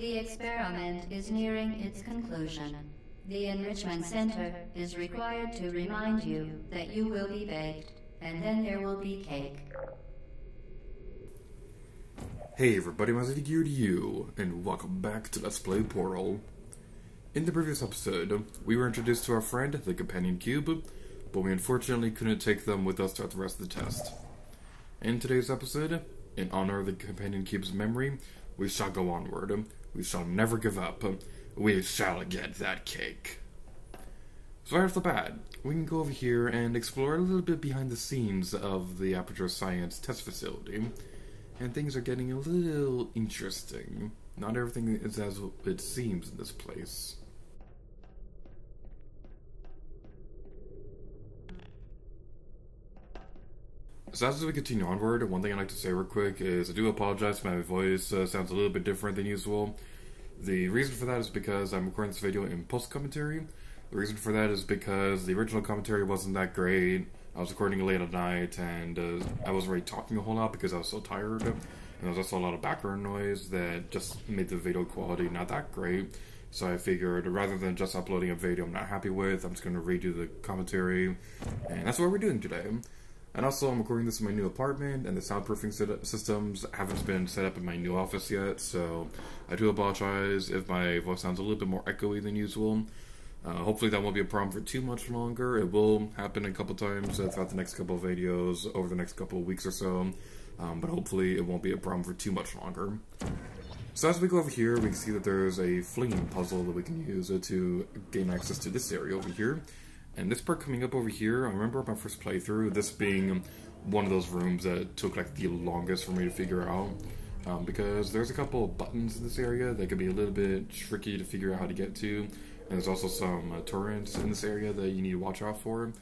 The experiment is nearing its conclusion. The Enrichment Center is required to remind you that you will be baked, and then there will be cake. Hey everybody, Mazidiq, and welcome back to Let's Play Portal. In the previous episode, we were introduced to our friend, the Companion Cube, but we unfortunately couldn't take them with us throughout the rest of the test. In today's episode, in honor of the Companion Cube's memory, we shall go onward. We shall never give up. We shall get that cake. So right off the bat, we can go over here and explore a little bit behind the scenes of the Aperture Science test facility. And things are getting a little interesting. Not everything is as it seems in this place. So as we continue onward, one thing I'd like to say real quick is I do apologize for my voice sounds a little bit different than usual. The reason for that is because I'm recording this video in post-commentary. The reason for that is because the original commentary wasn't that great. I was recording late at night and I wasn't really talking a whole lot because I was so tired. And there was also a lot of background noise that just made the video quality not that great. So I figured rather than just uploading a video I'm not happy with, I'm just going to redo the commentary. And that's what we're doing today. And also, I'm recording this in my new apartment, and the soundproofing systems haven't been set up in my new office yet, so I do apologize if my voice sounds a little bit more echoey than usual. Hopefully that won't be a problem for too much longer. It will happen a couple times throughout the next couple of videos, over the next couple of weeks or so, but hopefully it won't be a problem for too much longer. So as we go over here, we can see that there's a flinging puzzle that we can use to gain access to this area over here. And this part coming up over here, I remember my first playthrough, this being one of those rooms that took like the longest for me to figure out. Because there's a couple of buttons in this area that could be a little bit tricky to figure out how to get to. And there's also some turrets in this area that you need to watch out for.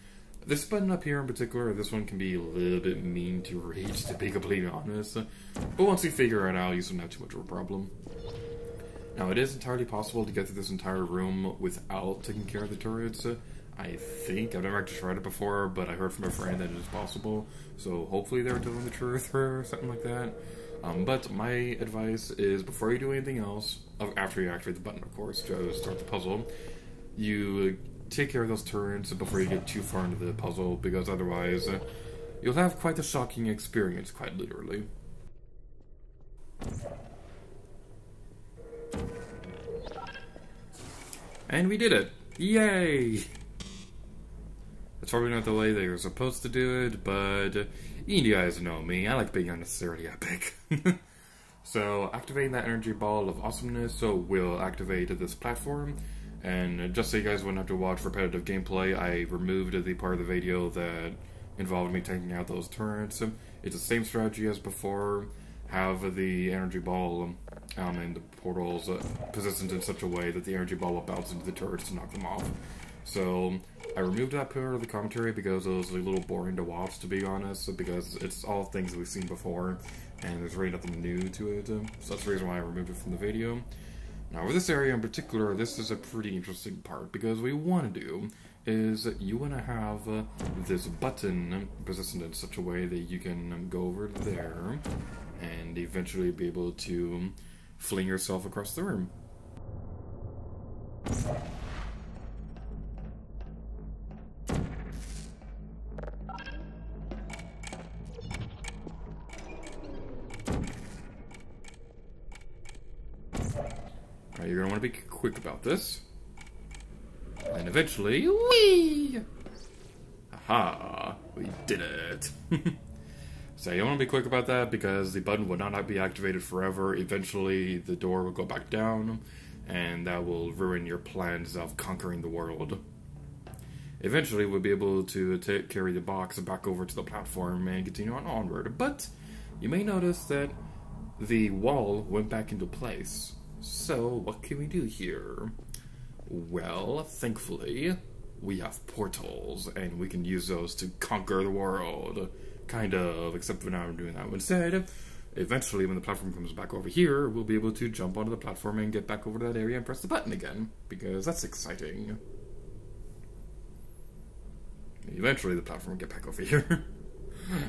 This button up here in particular, this one can be a little bit mean to reach, to be completely honest. But once you figure it out, you shouldn't have too much of a problem. Now it is entirely possible to get through this entire room without taking care of the turrets. I think. I've never actually tried it before, but I heard from a friend that it is possible, so hopefully they're telling the truth or something like that. But my advice is before you do anything else, after you activate the button, of course, to start the puzzle, you take care of those turns before you get too far into the puzzle, because otherwise you'll have quite the shocking experience, quite literally. And we did it! Yay! It's probably not the way they were supposed to do it, but you guys know me. I like being unnecessarily epic. So activating that energy ball of awesomeness will activate this platform. And just so you guys wouldn't have to watch repetitive gameplay, I removed the part of the video that involved me taking out those turrets. It's the same strategy as before. Have the energy ball and the portals positioned in such a way that the energy ball will bounce into the turrets to knock them off. So I removed that part of the commentary because it was a little boring to watch, to be honest, because it's all things that we've seen before, and there's really nothing new to it, so that's the reason why I removed it from the video. Now with this area in particular, this is a pretty interesting part, because what you want to do is you want to have this button positioned in such a way that you can go over there, and eventually be able to fling yourself across the room. You're gonna want to be quick about this, and eventually, whee! Aha! We did it! So you want to be quick about that because the button would not be activated forever. Eventually, the door will go back down, and that will ruin your plans of conquering the world. Eventually, we'll be able to carry the box back over to the platform and continue on onward. But you may notice that the wall went back into place. So, what can we do here? Well, thankfully, we have portals, and we can use those to conquer the world. Kind of, except for now I'm doing that one instead. Eventually, when the platform comes back over here, we'll be able to jump onto the platform and get back over to that area and press the button again, because that's exciting. Eventually, the platform will get back over here.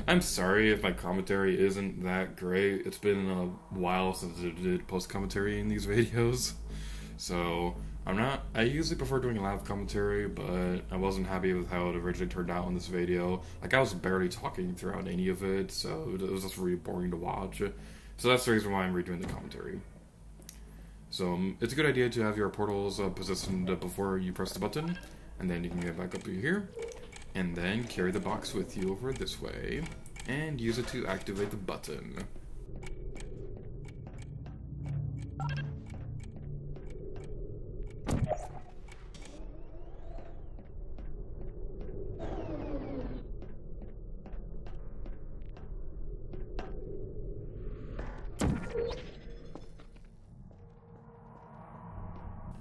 I'm sorry if my commentary isn't that great. It's been a while since I did post commentary in these videos, so I usually prefer doing live commentary, but I wasn't happy with how it originally turned out in this video. Like, I was barely talking throughout any of it, so it was just really boring to watch. So that's the reason why I'm redoing the commentary. So it's a good idea to have your portals positioned before you press the button, and then you can get back up to here, and then carry the box with you over this way, and use it to activate the button.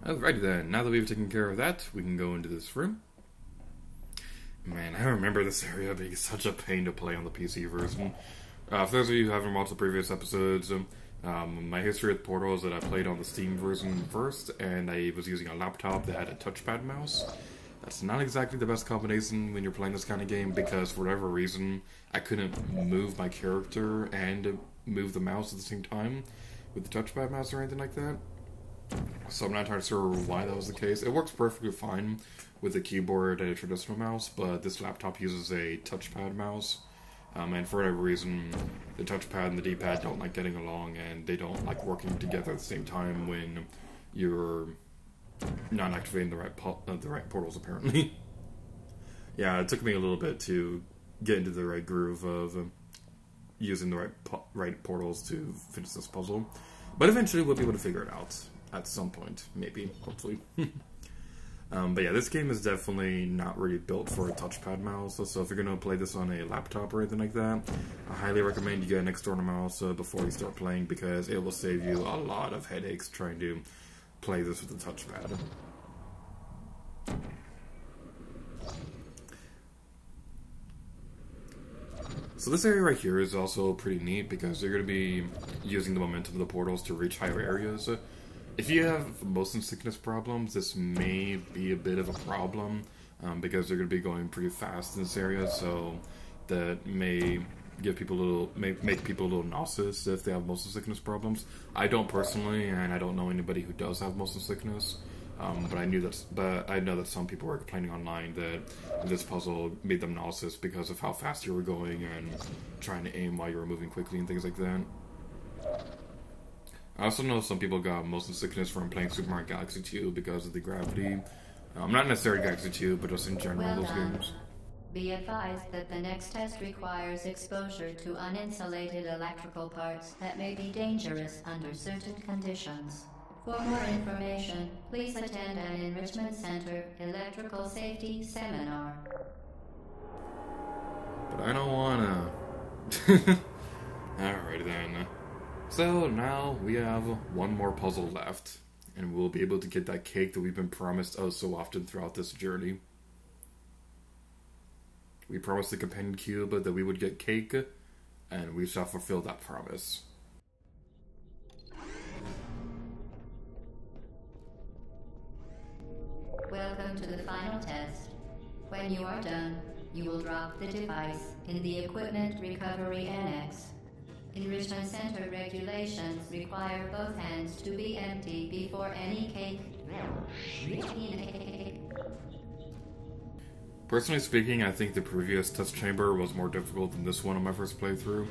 Alrighty then, now that we've taken care of that, we can go into this room. Man, I remember this area being such a pain to play on the PC version. For those of you who haven't watched the previous episodes, my history with Portal is that I played on the Steam version first, and I was using a laptop that had a touchpad mouse. That's not exactly the best combination when you're playing this kind of game, because for whatever reason, I couldn't move my character and move the mouse at the same time with the touchpad mouse or anything like that. So I'm not entirely sure why that was the case. It works perfectly fine with a keyboard and a traditional mouse, but this laptop uses a touchpad mouse. And for whatever reason, the touchpad and the D-pad don't like getting along, and they don't like working together at the same time when you're not activating the right portals, apparently. Yeah, it took me a little bit to get into the right groove of using the right portals to finish this puzzle. But eventually we'll be able to figure it out. At some point, maybe, hopefully. But yeah, this game is definitely not really built for a touchpad mouse, so if you're going to play this on a laptop or anything like that, I highly recommend you get an external mouse before you start playing, because it will save you a lot of headaches trying to play this with a touchpad. So this area right here is also pretty neat, because you're going to be using the momentum of the portals to reach higher areas. If you have motion sickness problems, this may be a bit of a problem, because they're going to be going pretty fast in this area, so that may give people make people a little nauseous if they have motion sickness problems. I don't personally, and I don't know anybody who does have motion sickness, but I know that some people were complaining online that this puzzle made them nauseous because of how fast you were going and trying to aim while you were moving quickly and things like that. I also know some people got motion sickness from playing Super Mario Galaxy 2 because of the gravity. Not necessarily Galaxy 2, but just in general, those games. Be advised that the next test requires exposure to uninsulated electrical parts that may be dangerous under certain conditions. For more information, please attend an Enrichment Center Electrical Safety Seminar. But I don't wanna. Alright then. So now we have one more puzzle left, and we'll be able to get that cake that we've been promised oh so often throughout this journey. We promised the Companion Cube that we would get cake, and we shall fulfill that promise. Welcome to the final test. When you are done, you will drop the device in the Equipment Recovery Annex. Enrichment Center regulations require both hands to be empty before any cake. Personally speaking, I think the previous test chamber was more difficult than this one on my first playthrough.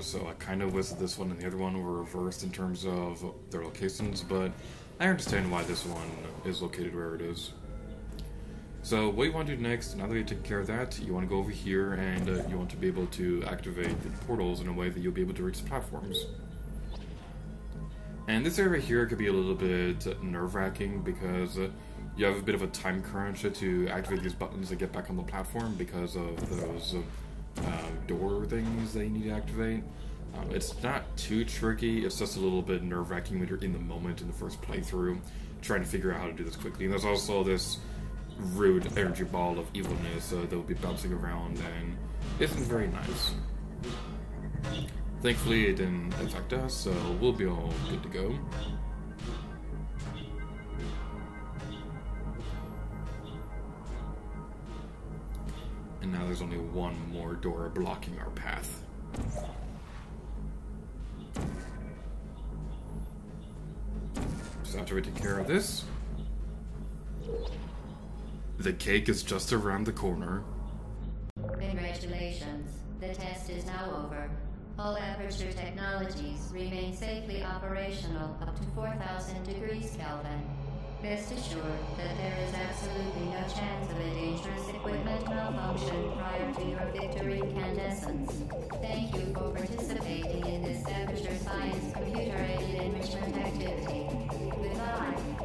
So I kind of wish that this one and the other one were reversed in terms of their locations, but I understand why this one is located where it is. So what you want to do next, now that you've taken care of that, you want to go over here and you want to be able to activate the portals in a way that you'll be able to reach the platforms. And this area here could be a little bit nerve-wracking because you have a bit of a time crunch to activate these buttons to get back on the platform because of those door things that you need to activate. It's not too tricky, it's just a little bit nerve-wracking when you're in the moment in the first playthrough, trying to figure out how to do this quickly. And there's also this rude energy ball of evilness that will be bouncing around, and isn't very nice. Thankfully it didn't affect us, so we'll be all good to go. And now there's only one more door blocking our path. So after we take care of this, the cake is just around the corner. Congratulations. The test is now over. All Aperture technologies remain safely operational up to 4,000 degrees Kelvin. Rest assured that there is absolutely no chance of a dangerous equipment malfunction prior to your victory incandescence. Thank you for participating in this Aperture Science computer-aided enrichment activity. Goodbye.